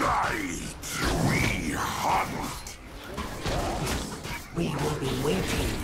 Tonight we hunt. We will be waiting.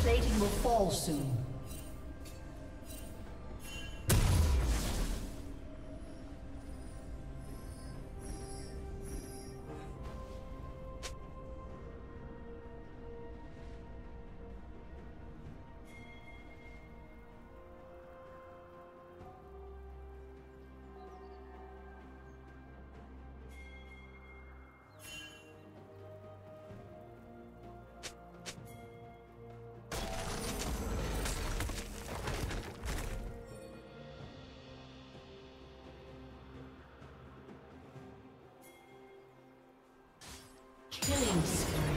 plating will fall soon. Killing spree.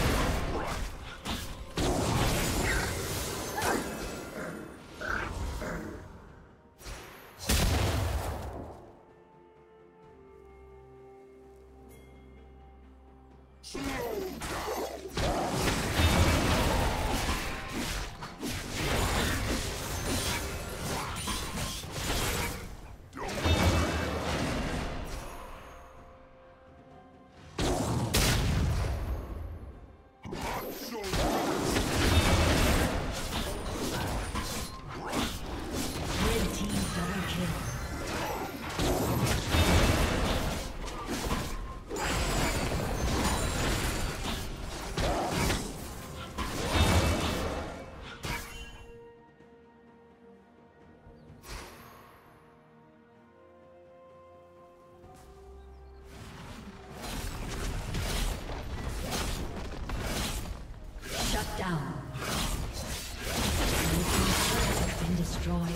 destroyed.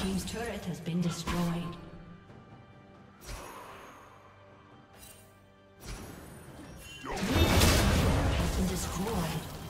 Team's turret has been destroyed. Has been destroyed.